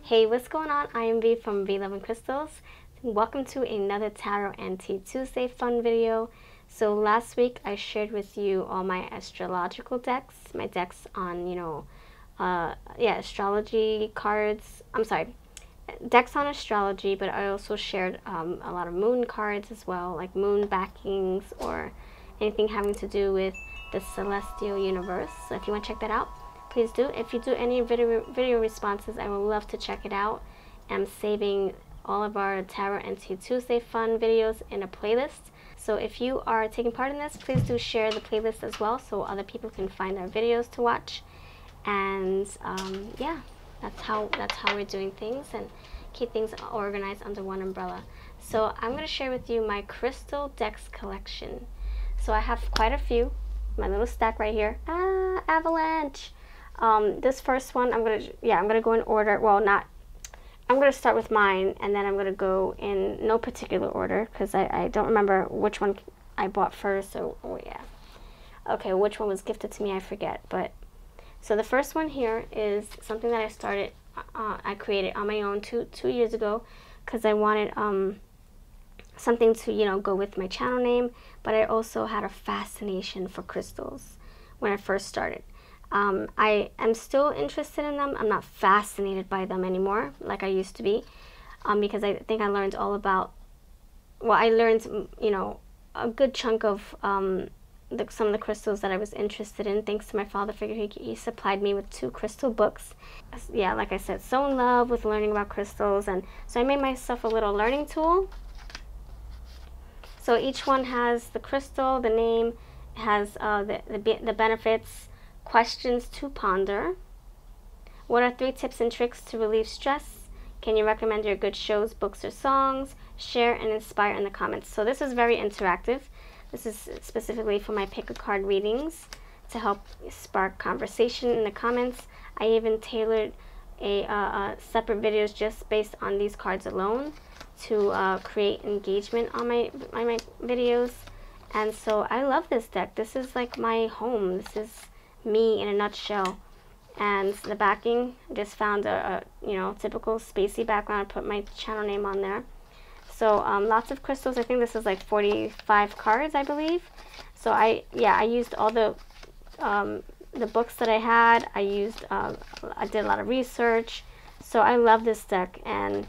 Hey, what's going on? I am V from V Love and Crystals. Welcome to another Tarot and Tea Tuesday fun video. So last week I shared with you all my astrological decks, my decks on, astrology cards. I'm sorry, decks on astrology, but I also shared a lot of moon cards as well, like moon backings or anything having to do with the celestial universe. So if you want to check that out, please do. If you do any video responses, I would love to check it out. I'm saving all of our Tarot and Tea Tuesday fun videos in a playlist. So if you are taking part in this, please do share the playlist as well so other people can find our videos to watch. And that's how we're doing things and keep things organized under one umbrella. So I'm going to share with you my Crystal Dex collection. So I have quite a few. My little stack right here. Ah, avalanche! This first one, I'm gonna go in order. I'm gonna start with mine, and then I'm gonna go in no particular order because I don't remember which one I bought first. So okay, which one was gifted to me? I forget. But so the first one here is something that I started, I created on my own two years ago because I wanted something to go with my channel name. But I also had a fascination for crystals when I first started. I am still interested in them. I'm not fascinated by them anymore like I used to be, because I think I learned all about, a good chunk of some of the crystals that I was interested in, thanks to my father figure. He supplied me with two crystal books. Yeah, like I said, so in love with learning about crystals, and so I made myself a little learning tool. So each one has the crystal, the name, has the benefits, questions to ponder. What are 3 tips and tricks to relieve stress? Can you recommend your good shows, books, or songs? Share and inspire in the comments. So this is very interactive. This is specifically for my pick a card readings to help spark conversation in the comments. I even tailored separate videos just based on these cards alone to create engagement on my videos. And so I love this deck. This is like my home. This is me in a nutshell. And the backing, just found a typical spacey background. I put my channel name on there. So lots of crystals. I think this is like 45 cards, I believe. So I used all the books that I had. I did a lot of research. So I love this deck, and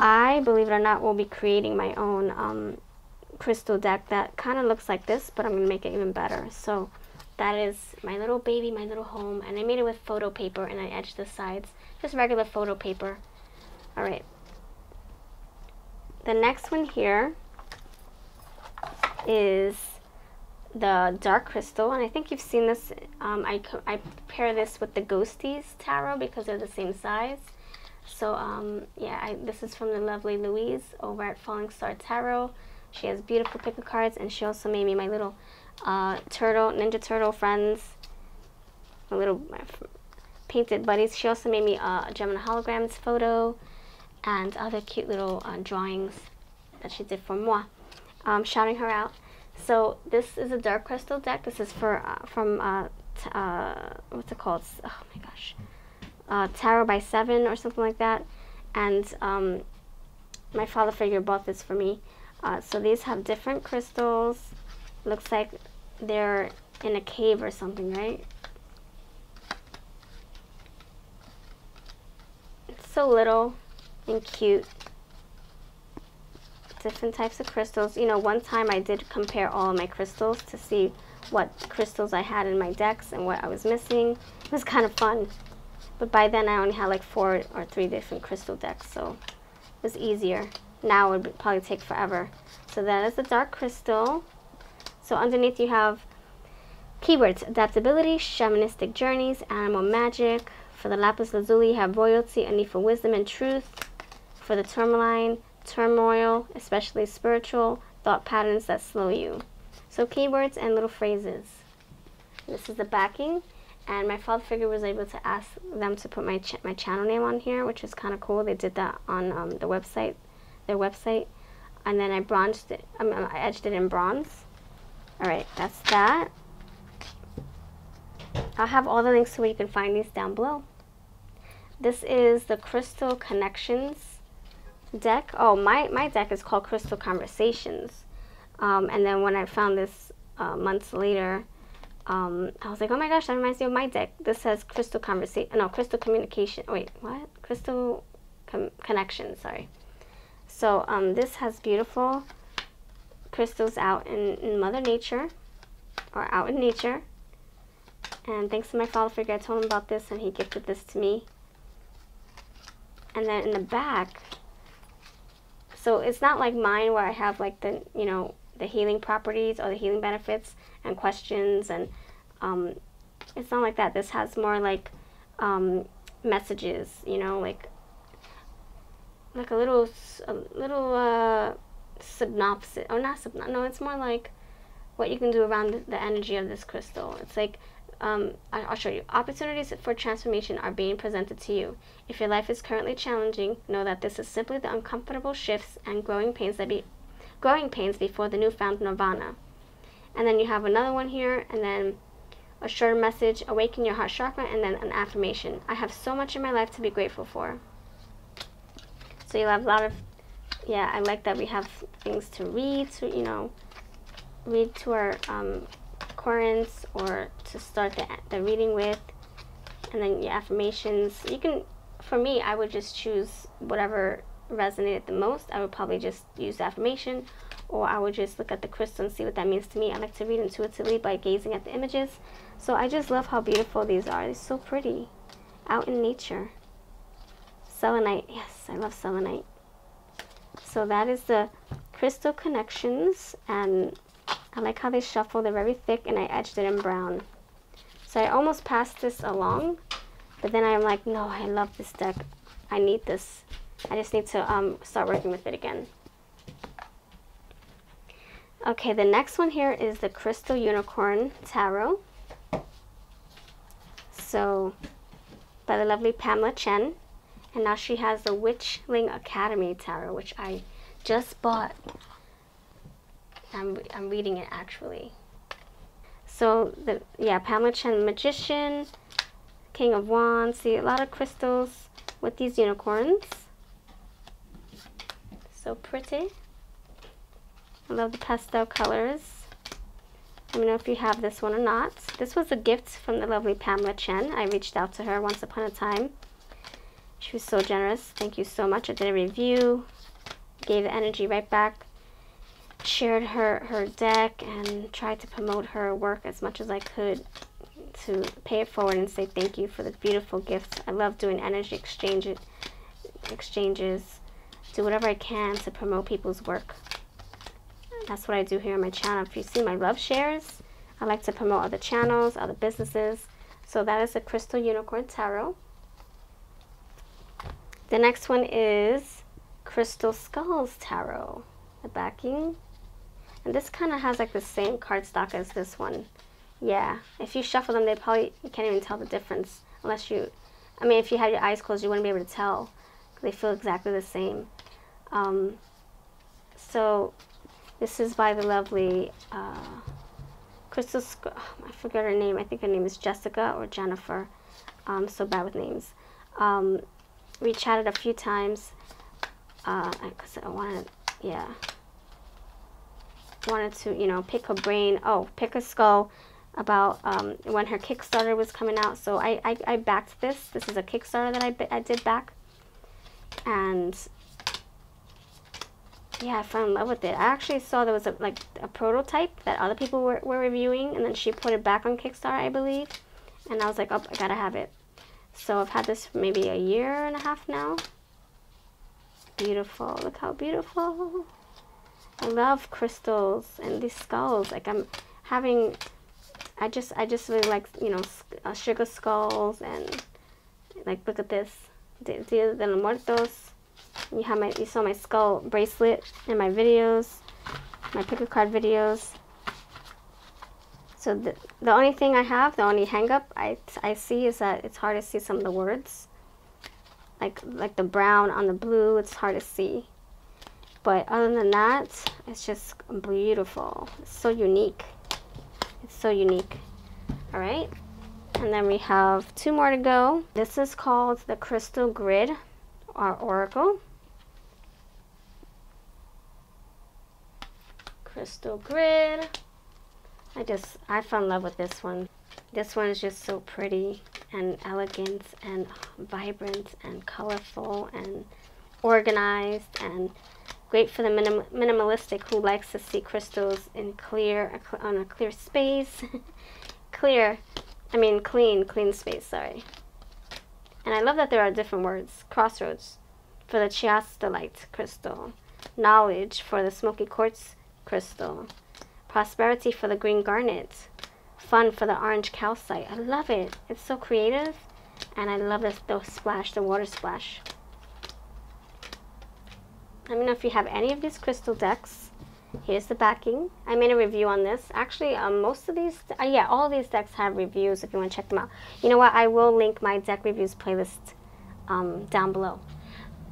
I, believe it or not, will be creating my own crystal deck that kind of looks like this, but I'm gonna make it even better. So that is my little baby, my little home, and I made it with photo paper, and I edged the sides, just regular photo paper. All right. The next one here is the Dark Crystal, and I think you've seen this. I pair this with the Ghosties Tarot because they're the same size. So this is from the lovely Louise over at Falling Star Tarot. She has beautiful pick-up cards, and she also made me my little Ninja Turtle friends, my little painted buddies. She also made me a Gemini holograms photo and other cute little drawings that she did for moi. Shouting her out. So this is a Dark Crystal deck. This is from what's it called? Oh my gosh, Tarot by Seven or something like that. And my father figure bought this for me. So these have different crystals. Looks like they're in a cave or something, right? It's so little and cute. Different types of crystals. One time I did compare all of my crystals to see what crystals I had in my decks and what I was missing. It was kind of fun. But by then I only had like 4 or 3 different crystal decks, so it was easier. Now it would probably take forever. So that is the Dark Crystal. So underneath you have keywords: adaptability, shamanistic journeys, animal magic. For the lapis lazuli, you have royalty, a need for wisdom and truth. For the tourmaline, turmoil, especially spiritual, thought patterns that slow you. So keywords and little phrases. This is the backing, and my father figure was able to ask them to put my channel name on here, which is kind of cool. They did that on their website, and then I bronzed it. I edged it in bronze. All right, that's that. I'll have all the links to where you can find these down below. This is the Crystal Connections deck. Oh, my deck is called Crystal Conversations. And then when I found this months later, I was like, oh my gosh, that reminds me of my deck. This says Crystal Conversation, no, Crystal Communication. Wait, what? Crystal Connections, sorry. So this has beautiful crystals out in Mother Nature, or out in nature. And thanks to my father figure, I told him about this and he gifted this to me. And then in the back, so it's not like mine where I have like the, you know, the healing properties or the healing benefits and questions, and it's not like that. This has more like messages, you know, like a little synopsis, or not synopsis, no, it's more like what you can do around the energy of this crystal. It's like, I'll show you. Opportunities for transformation are being presented to you. If your life is currently challenging, know that this is simply the uncomfortable shifts and growing pains before the newfound nirvana. And then you have another one here, and then a short message, awaken your heart chakra, and then an affirmation. I have so much in my life to be grateful for. So you'll have a lot of, yeah, I like that we have things to read, to, you know, read to our currents, or to start the reading with, and then your affirmations. You can, for me, I would just choose whatever resonated the most. I would probably just use the affirmation, or I would just look at the crystal and see what that means to me. I like to read intuitively by gazing at the images. So I just love how beautiful these are. They're so pretty, out in nature. Selenite, yes, I love selenite. So that is the Crystal Connections, and I like how they shuffle. They're very thick, and I edged it in brown. So I almost passed this along, but then I'm like, no, I love this deck. I need this. I just need to start working with it again. Okay, the next one here is the Crystal Unicorn Tarot. So, by the lovely Pamela Chen. And now she has the Witchling Academy Tower, which I just bought. I'm reading it, actually. So, Pamela Chen, Magician, King of Wands. See, a lot of crystals with these unicorns. So pretty. I love the pastel colors. Let me know if you have this one or not. This was a gift from the lovely Pamela Chen. I reached out to her once upon a time. She was so generous. Thank you so much. I did a review, gave the energy right back, shared her deck, and tried to promote her work as much as I could to pay it forward and say thank you for the beautiful gifts. I love doing energy exchanges. Do whatever I can to promote people's work. That's what I do here on my channel. If you see my love shares, I like to promote other channels, other businesses. So that is the Crystal Unicorn Tarot. The next one is Crystal Skulls Tarot, the backing. And this kind of has like the same cardstock as this one. Yeah, if you shuffle them, you can't even tell the difference. Unless you, I mean, if you had your eyes closed, you wouldn't be able to tell. They feel exactly the same. So this is by the lovely Crystal, I forget her name. I think her name is Jessica or Jennifer. I'm so bad with names. We chatted a few times, because I wanted to, you know, pick her brain, pick her skull about when her Kickstarter was coming out. So I backed this. This is a Kickstarter that I did back, and yeah, I fell in love with it. I actually saw there was a prototype that other people were reviewing, and then she put it back on Kickstarter, I believe, and I was like, oh, I gotta have it. So I've had this for maybe a year and a half now. Beautiful. Look how beautiful. I love crystals and these skulls. Like I just really like, you know, sugar skulls, and like, look at this. Dia de los Muertos. You saw my skull bracelet in my videos, my pick a card videos. So the only thing I have, the only hang-up I see is that it's hard to see some of the words. Like the brown on the blue, it's hard to see. But other than that, it's just beautiful. It's so unique. It's so unique. All right? And then we have two more to go. This is called the Crystal Grid, our oracle. Crystal Grid. I fell in love with this one. This one is just so pretty and elegant and vibrant and colorful and organized and great for the minimalistic who likes to see crystals in on a clear space. clean space, sorry. And I love that there are different words. Crossroads for the chiastolite crystal. Knowledge for the smoky quartz crystal. Prosperity for the green garnet. Fun for the orange calcite. I love it. It's so creative. And I love this, the splash, the water splash. Let me know if you have any of these crystal decks. Here's the backing. I made a review on this. Actually, most of these, yeah, all of these decks have reviews if you want to check them out. You know what? I will link my deck reviews playlist down below.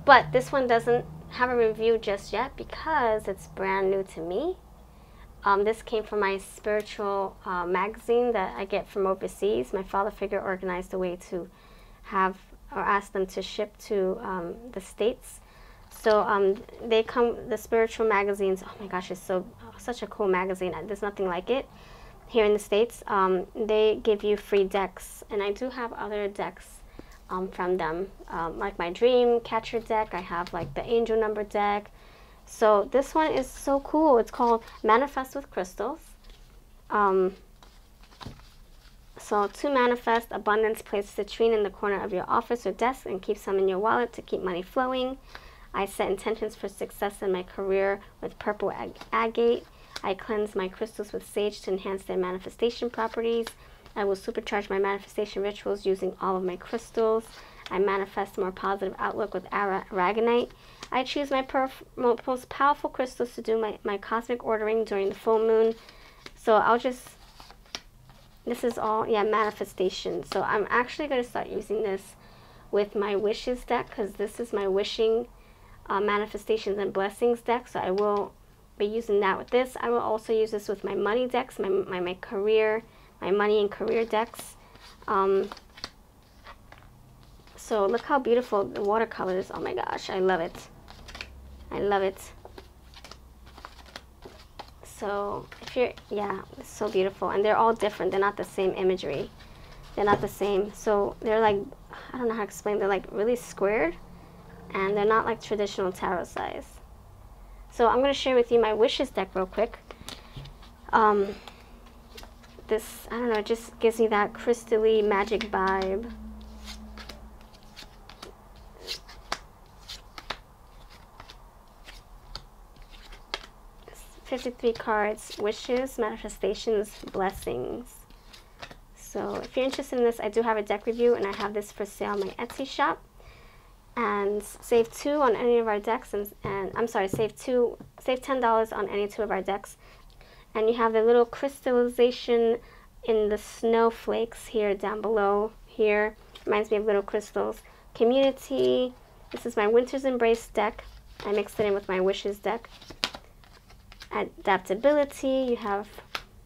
But this one doesn't have a review just yet because it's brand new to me. This came from my spiritual magazine that I get from overseas. My father figure organized a way to have, or asked them to ship to the States. So they come, the spiritual magazines, oh my gosh, it's such a cool magazine. There's nothing like it here in the States. They give you free decks, and I do have other decks from them, like my Dream Catcher deck. I have like the Angel Number deck. So this one is so cool. It's called Manifest with Crystals. So to manifest, abundance, place citrine in the corner of your office or desk and keep some in your wallet to keep money flowing. I set intentions for success in my career with purple agate. I cleanse my crystals with sage to enhance their manifestation properties. I will supercharge my manifestation rituals using all of my crystals. I manifest more positive outlook with aragonite. I choose my most powerful crystals to do my cosmic ordering during the full moon. So I'll just, this is all, yeah, manifestation. So I'm actually going to start using this with my wishes deck because this is my wishing manifestations and blessings deck, so I will be using that with this. I will also use this with my money decks, my career, my money and career decks. So look how beautiful the watercolor is. Oh my gosh, I love it. I love it. So if you're, yeah, it's so beautiful, and they're all different. They're not the same imagery. They're not the same. So they're like, I don't know how to explain. They're like really squared. And they're not like traditional tarot size. So I'm going to share with you my wishes deck real quick. This, I don't know, it just gives me that crystally magic vibe. It's 53 cards, wishes, manifestations, blessings. So if you're interested in this, I do have a deck review, and I have this for sale on my Etsy shop. And save $2 on any of our decks, and I'm sorry, save $10 on any two of our decks. And you have the little crystallization in the snowflakes here down below. Here reminds me of little crystals. Community. This is my Winter's Embrace deck. I mixed it in with my Wishes deck. Adaptability. You have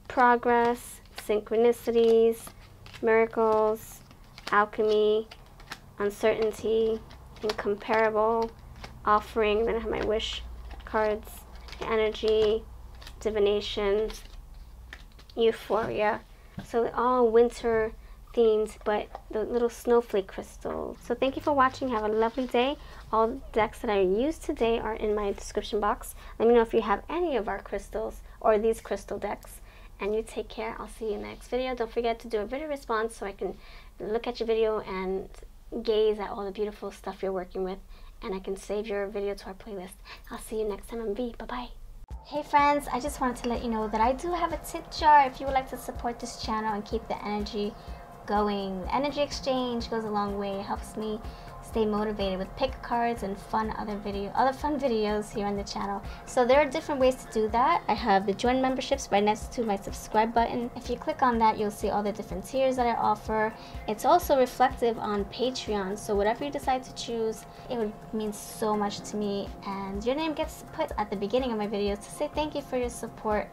progress, synchronicities, miracles, alchemy, uncertainty. Incomparable, offering, then I have my wish cards, energy, divination, euphoria. So they're all winter themes, but the little snowflake crystals. So thank you for watching. Have a lovely day. All the decks that I used today are in my description box. Let me know if you have any of our crystals or these crystal decks. And you take care. I'll see you in the next video. Don't forget to do a video response so I can look at your video and gaze at all the beautiful stuff you're working with, and I can save your video to our playlist. I'll see you next time on V. Bye-bye. Hey friends, I just wanted to let you know that I do have a tip jar if you would like to support this channel and keep the energy going. The energy exchange goes a long way. It helps me stay motivated with pick cards and other fun videos here on the channel. So there are different ways to do that. I have the join memberships right next to my subscribe button. If you click on that, you'll see all the different tiers that I offer. It's also reflective on Patreon, so whatever you decide to choose, it would mean so much to me, and your name gets put at the beginning of my videos to say thank you for your support.